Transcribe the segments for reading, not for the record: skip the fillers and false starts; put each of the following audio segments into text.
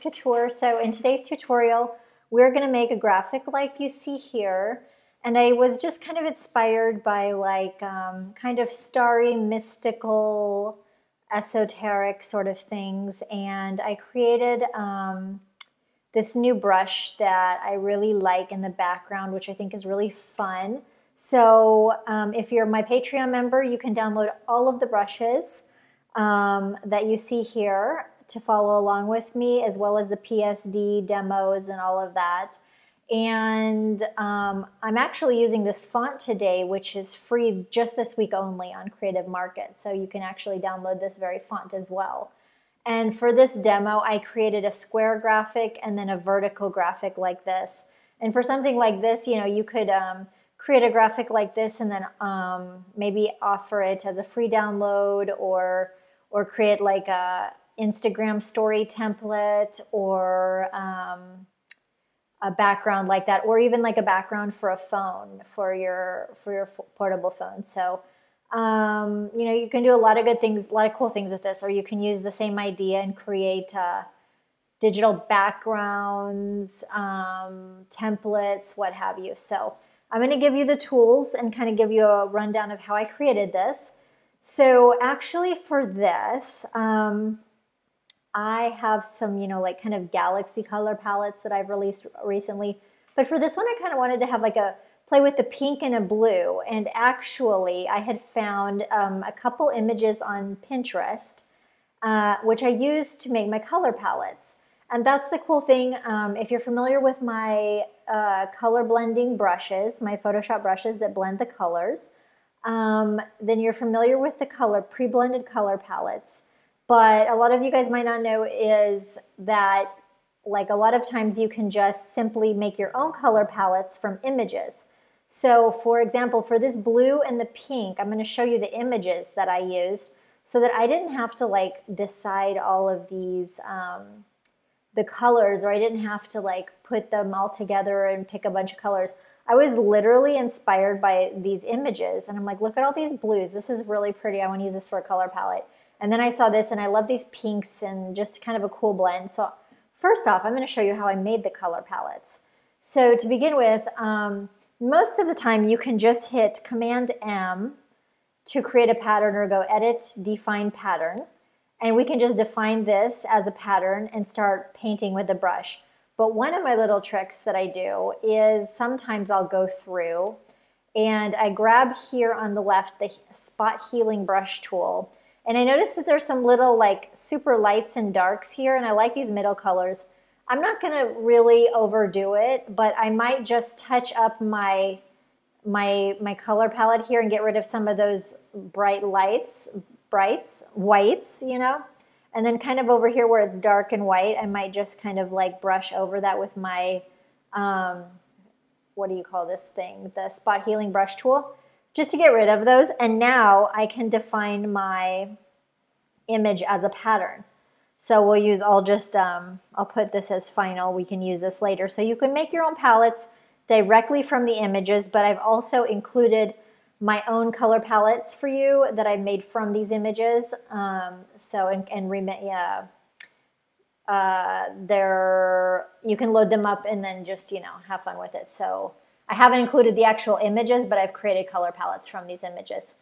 Couture. So in today's tutorial, we're going to make a graphic like you see here. And I was just kind of inspired by like kind of starry, mystical, esoteric sort of things. And I created this new brush that I really like in the background, which I think is really fun. So if you're my Patreon member, you can download all of the brushes that you see here to follow along with me, as well as the PSD demos and all of that. And I'm actually using this font today, which is free just this week only on Creative Market. So you can actually download this very font as well. And for this demo, I created a square graphic and then a vertical graphic like this. And for something like this, you know, you could create a graphic like this and then maybe offer it as a free download, or create like a Instagram story template, or a background like that, or even like a background for a phone, for your portable phone. So you know, you can do a lot of good things, a lot of cool things with this. Or you can use the same idea and create digital backgrounds, templates, what have you. So I'm going to give you the tools and kind of give you a rundown of how I created this. So actually for this, I have some, you know, like kind of galaxy color palettes that I've released recently. But for this one, I kind of wanted to have like a play with the pink and a blue. And actually I had found a couple images on Pinterest, which I used to make my color palettes. And that's the cool thing. If you're familiar with my color blending brushes, my Photoshop brushes that blend the colors, then you're familiar with the color pre-blended color palettes. But a lot of you guys might not know is that like a lot of times you can just simply make your own color palettes from images. So for example, for this blue and the pink, I'm going to show you the images that I used so that I didn't have to like decide all of these the colors, or I didn't have to like put them all together and pick a bunch of colors. I was literally inspired by these images and I'm like, look at all these blues. This is really pretty. I want to use this for a color palette. And then I saw this and I love these pinks and just kind of a cool blend. So first off, I'm going to show you how I made the color palettes. So to begin with, most of the time you can just hit Command M to create a pattern, or go Edit, Define Pattern. And we can just define this as a pattern and start painting with the brush. But one of my little tricks that I do is sometimes I'll go through and I grab here on the left the Spot Healing Brush Tool. And I notice that there's some little like super lights and darks here, and I like these middle colors. I'm not gonna really overdo it, but I might just touch up my color palette here and get rid of some of those bright lights, whites, you know? And then kind of over here where it's dark and white, I might just kind of like brush over that with my, what do you call this thing? The Spot Healing Brush Tool, just to get rid of those. And now I can define my image as a pattern. So we'll use, I'll put this as final. We can use this later. So you can make your own palettes directly from the images, but I've also included my own color palettes for you that I made from these images. You can load them up and then just, you know, have fun with it. So I haven't included the actual images, but I've created color palettes from these images.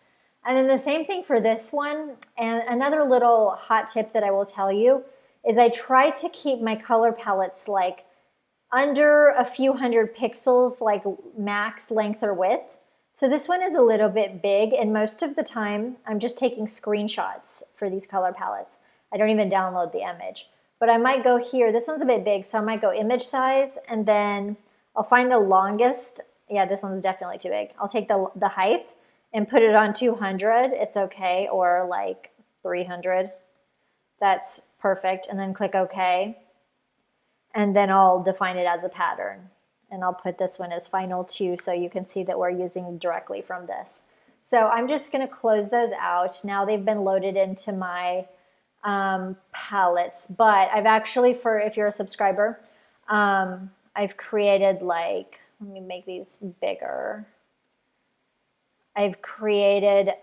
And then the same thing for this one. And another little hot tip that I will tell you is I try to keep my color palettes like under a few hundred pixels, like max length or width. So this one is a little bit big, and most of the time I'm just taking screenshots for these color palettes. I don't even download the image, but I might go here. This one's a bit big, so I might go image size, and then I'll find the longest. Yeah, this one's definitely too big. I'll take the height and put it on 200. It's okay, or like 300. That's perfect, and then click OK. And then I'll define it as a pattern. And I'll put this one as final too, so you can see that we're using directly from this. So I'm just going to close those out. Now they've been loaded into my palettes, but I've actually, if you're a subscriber, I've created like, let me make these bigger. I've created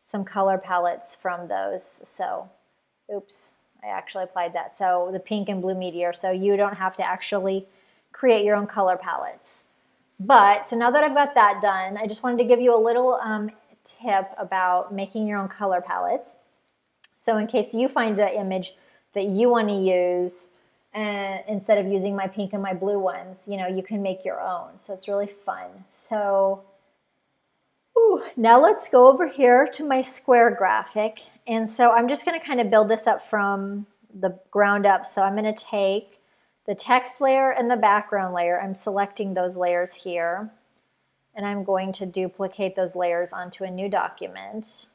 some color palettes from those. So, oops, I actually applied that. So the pink and blue meteor. So you don't have to actually create your own color palettes. But so now that I've got that done, I just wanted to give you a little tip about making your own color palettes. So in case you find an image that you want to use, instead of using my pink and my blue ones, you know, you can make your own. So it's really fun. So now let's go over here to my square graphic. And so I'm just going to kind of build this up from the ground up. So I'm going to take the text layer and the background layer. I'm selecting those layers here, and I'm going to duplicate those layers onto a new document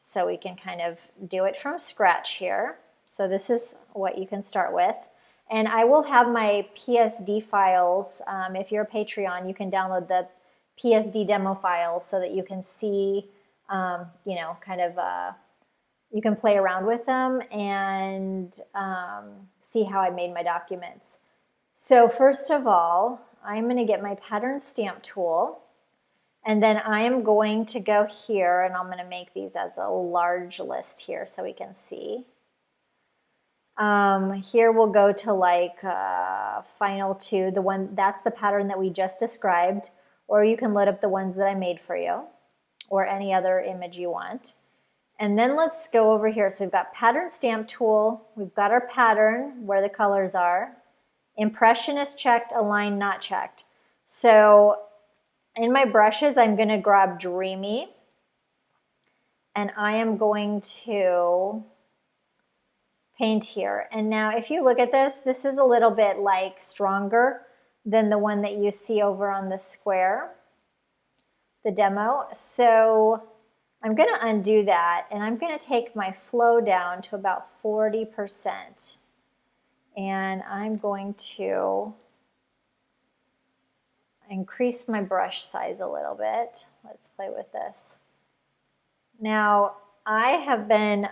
so we can kind of do it from scratch here. So this is what you can start with. And I will have my PSD files. If you're a Patreon, you can download the PSD demo file so that you can see, you know, kind of, you can play around with them and see how I made my documents. So first of all, I'm going to get my pattern stamp tool, and then I am going to go here and I'm going to make these as a large list here so we can see. Here we'll go to like final two, the one that's the pattern that we just described. Or you can load up the ones that I made for you, or any other image you want. And then let's go over here. So we've got pattern stamp tool, we've got our pattern where the colors are, impression is checked, align not checked. So in my brushes, I'm going to grab Dreamy, and I am going to paint here. And now if you look at this, this is a little bit like stronger than the one that you see over on the square, the demo. So I'm gonna undo that, and I'm gonna take my flow down to about 40%. And I'm going to increase my brush size a little bit. Let's play with this. Now, I have been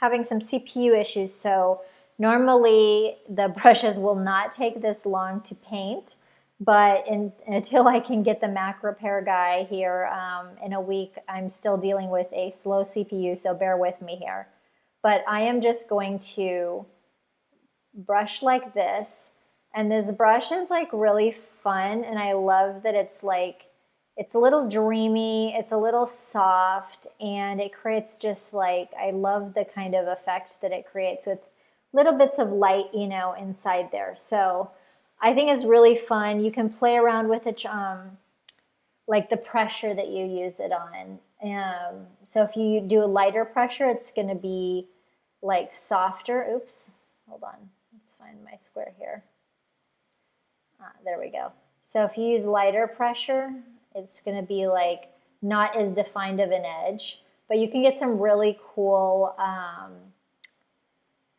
having some CPU issues, so normally the brushes will not take this long to paint, but until I can get the Mac repair guy here in a week, I'm still dealing with a slow CPU, so bear with me here. But I am just going to brush like this, and this brush is like really fun, and I love that it's like, it's a little dreamy, it's a little soft, and it creates just like, I love the kind of effect that it creates with little bits of light, you know, inside there. So I think it's really fun. You can play around with it, like the pressure that you use it on. So if you do a lighter pressure, it's going to be like softer. Oops, hold on. Let's find my square here. There we go. So if you use lighter pressure, it's going to be like not as defined of an edge, but you can get some really cool,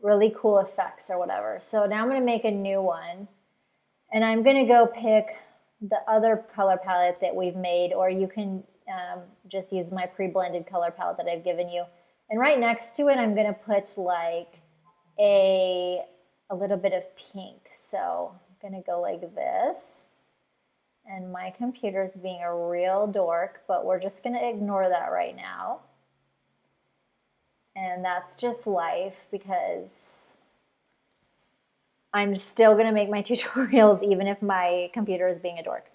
really cool effects or whatever. So now I'm going to make a new one, and I'm going to go pick the other color palette that we've made, or you can just use my pre-blended color palette that I've given you. And right next to it, I'm going to put like a little bit of pink. So I'm going to go like this, and my computer's being a real dork, but we're just going to ignore that right now. And that's just life, because I'm still going to make my tutorials even if my computer is being a dork.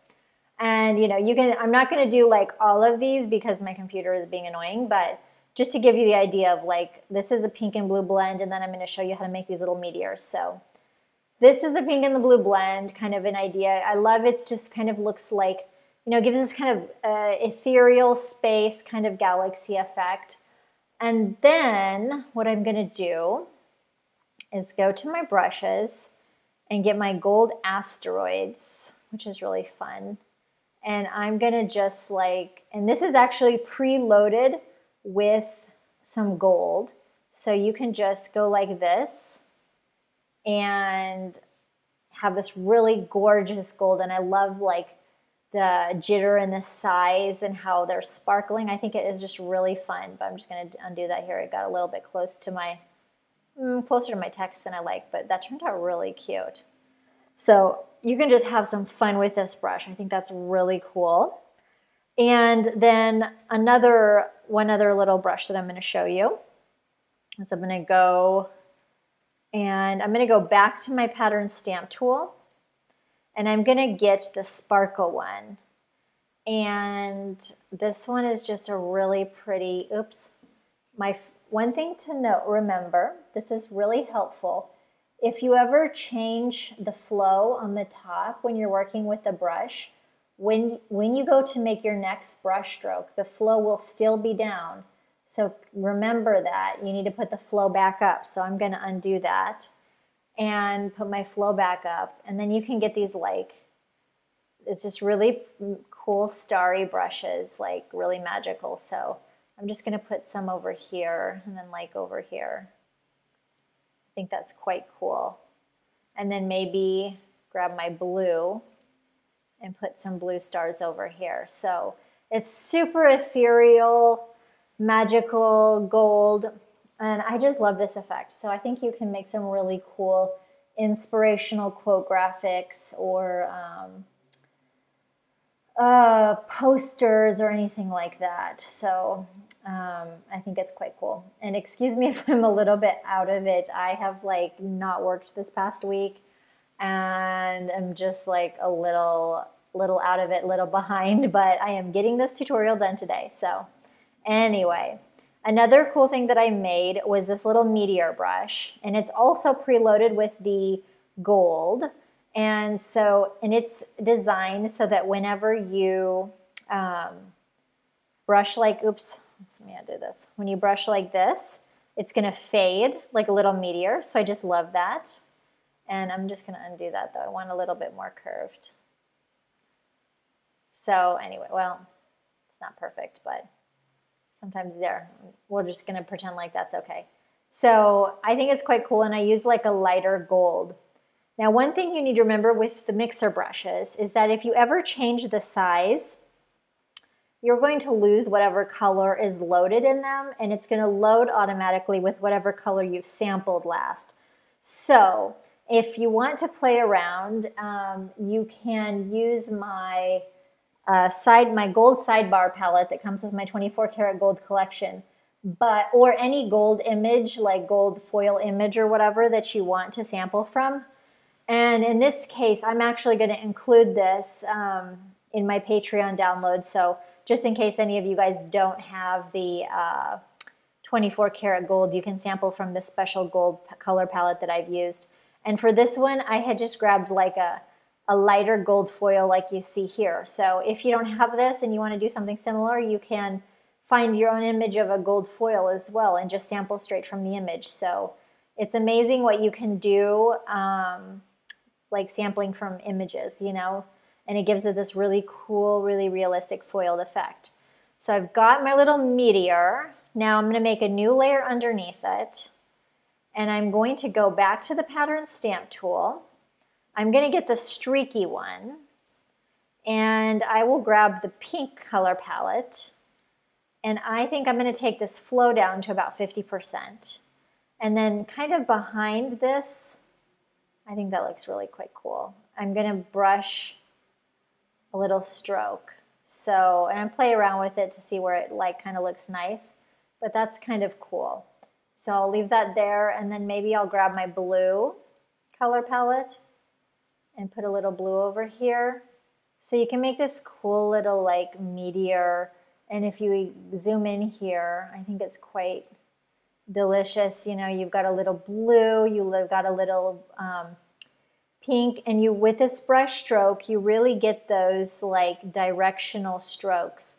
And you know, you can, I'm not going to do like all of these because my computer is being annoying, but just to give you the idea of like, this is a pink and blue blend, and then I'm going to show you how to make these little meteors. So this is the pink and the blue blend, kind of an idea. I love it's just kind of looks like, you know, gives this kind of ethereal space, kind of galaxy effect. And then what I'm going to do is go to my brushes and get my gold asteroids, which is really fun. And I'm going to just like, and this is actually preloaded with some gold. So you can just go like this and have this really gorgeous gold. And I love like the jitter and the size and how they're sparkling. I think it is just really fun, but I'm just going to undo that here. It got a little bit close to my, closer to my text than I like, but that turned out really cute. So you can just have some fun with this brush. I think that's really cool. And then one other little brush that I'm going to show you So I'm going to go and I'm going to go back to my pattern stamp tool, and I'm going to get the sparkle one. And this one is just a really pretty, oops. One thing to note, remember, this is really helpful. If you ever change the flow on the top when you're working with a brush, when you go to make your next brush stroke, the flow will still be down. So remember that. You need to put the flow back up. So I'm going to undo that and put my flow back up. And then you can get these, like, it's just really cool starry brushes, like really magical. So I'm just going to put some over here and then like over here. I think that's quite cool. And then maybe grab my blue and put some blue stars over here. So it's super ethereal, magical, gold, and I just love this effect. So I think you can make some really cool inspirational quote graphics or posters or anything like that. So I think it's quite cool. And excuse me if I'm a little bit out of it. I have like not worked this past week, and I'm just like a little out of it, little behind, but I am getting this tutorial done today. So anyway, another cool thing that I made was this little meteor brush, and it's also preloaded with the gold. And so, and it's designed so that whenever you brush like, oops, let me undo this. When you brush like this, it's going to fade like a little meteor. So I just love that. And I'm just going to undo that though. I want a little bit more curved. So anyway, well, it's not perfect, but sometimes there, we're just going to pretend like that's okay. So I think it's quite cool. And I use like a lighter gold. Now, one thing you need to remember with the mixer brushes is that if you ever change the size, you're going to lose whatever color is loaded in them, and it's going to load automatically with whatever color you've sampled last. So if you want to play around, you can use my gold sidebar palette that comes with my 24 karat gold collection, or any gold image, like gold foil image or whatever that you want to sample from. And in this case, I'm actually going to include this in my Patreon download. So just in case any of you guys don't have the 24 karat gold, you can sample from this special gold color palette that I've used. And for this one, I had just grabbed like a lighter gold foil like you see here. So if you don't have this and you want to do something similar, you can find your own image of a gold foil as well and just sample straight from the image. So it's amazing what you can do. Like sampling from images, you know, and it gives it this really cool, really realistic foiled effect. So I've got my little meteor. Now I'm going to make a new layer underneath it, and I'm going to go back to the pattern stamp tool. I'm going to get the streaky one, and I will grab the pink color palette, and I think I'm going to take this flow down to about 50%. And then kind of behind this, I think that looks really quite cool. I'm going to brush a little stroke. So, and I play around with it to see where it like kind of looks nice, but that's kind of cool. So I'll leave that there, and then maybe I'll grab my blue color palette and put a little blue over here. So you can make this cool little like meteor, and if you zoom in here, I think it's quite delicious. You know, you've got a little blue, you've got a little pink, and you, with this brush stroke, you really get those like directional strokes.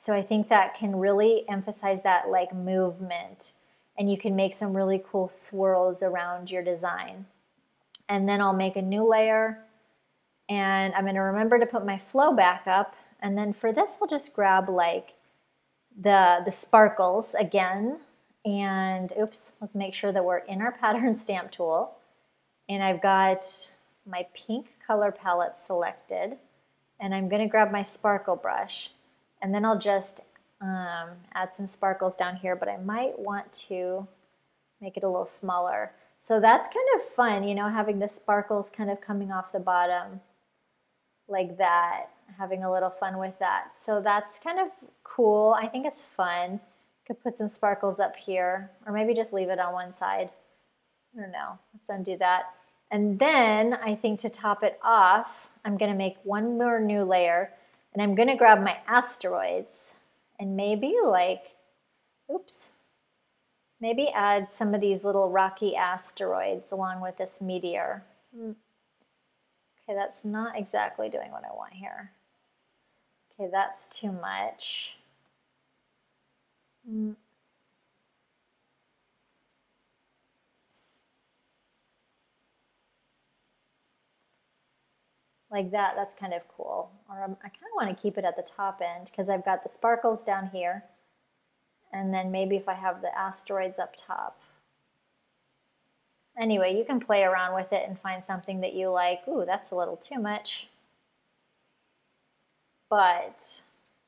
So I think that can really emphasize that like movement, and you can make some really cool swirls around your design. And then I'll make a new layer, and I'm going to remember to put my flow back up, and then for this I'll just grab like the sparkles again. And oops, let's make sure that we're in our pattern stamp tool. And I've got my pink color palette selected, and I'm going to grab my sparkle brush, and then I'll just add some sparkles down here, but I might want to make it a little smaller. So that's kind of fun, you know, having the sparkles kind of coming off the bottom like that, having a little fun with that. So that's kind of cool. I think it's fun. Could put some sparkles up here, or maybe just leave it on one side. I don't know. Let's undo that. And then I think to top it off, I'm going to make one more new layer, and I'm going to grab my asteroids and maybe like, oops, maybe add some of these little rocky asteroids along with this meteor. Okay, that's not exactly doing what I want here. Okay, that's too much. Like that, that's kind of cool. Or I kind of want to keep it at the top end because I've got the sparkles down here. And then maybe if I have the asteroids up top. Anyway, you can play around with it and find something that you like. Ooh, that's a little too much. But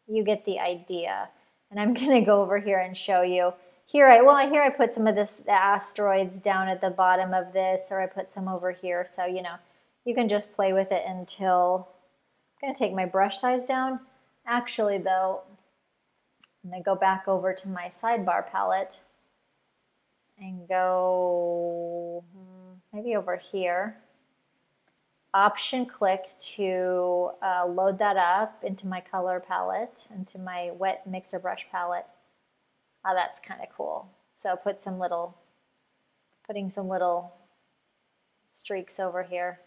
you get the idea. And I'm going to go over here and show you. Here I put some of this, the asteroids down at the bottom of this, or I put some over here. So, you know, you can just play with it until, I'm going to take my brush size down. Actually though, I'm going to go back over to my sidebar palette and go maybe over here. Option click to load that up into my color palette, into my wet mixer brush palette. Oh, that's kind of cool. So put some little, putting some little streaks over here.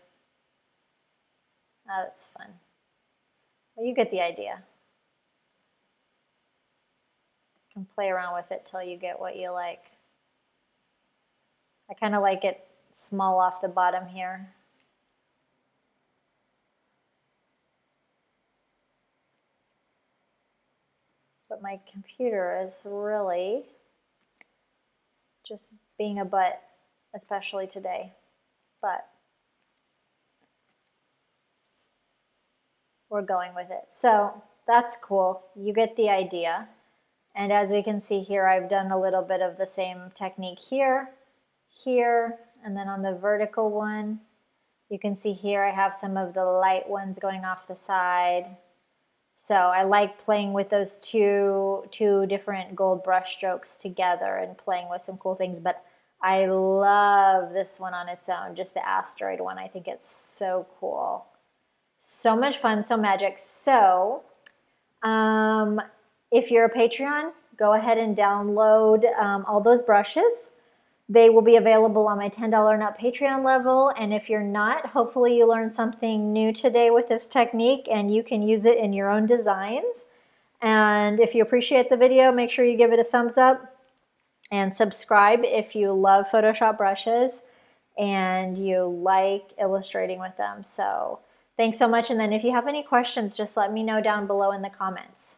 Oh, that's fun. Well, you get the idea. You can play around with it till you get what you like. I kind of like it small off the bottom here. But my computer is really just being a butt, especially today. But we're going with it. So that's cool. You get the idea. And as we can see here, I've done a little bit of the same technique here, here, and then on the vertical one. You can see here I have some of the light ones going off the side. So I like playing with those two different gold brush strokes together and playing with some cool things. But I love this one on its own, just the asteroid one. I think it's so cool. So much fun, so magic. So if you're a Patreon, go ahead and download all those brushes. They will be available on my $10 and up Patreon level. And if you're not, hopefully you learned something new today with this technique and you can use it in your own designs. And if you appreciate the video, make sure you give it a thumbs up and subscribe if you love Photoshop brushes and you like illustrating with them. So thanks so much, and then if you have any questions, just let me know down below in the comments.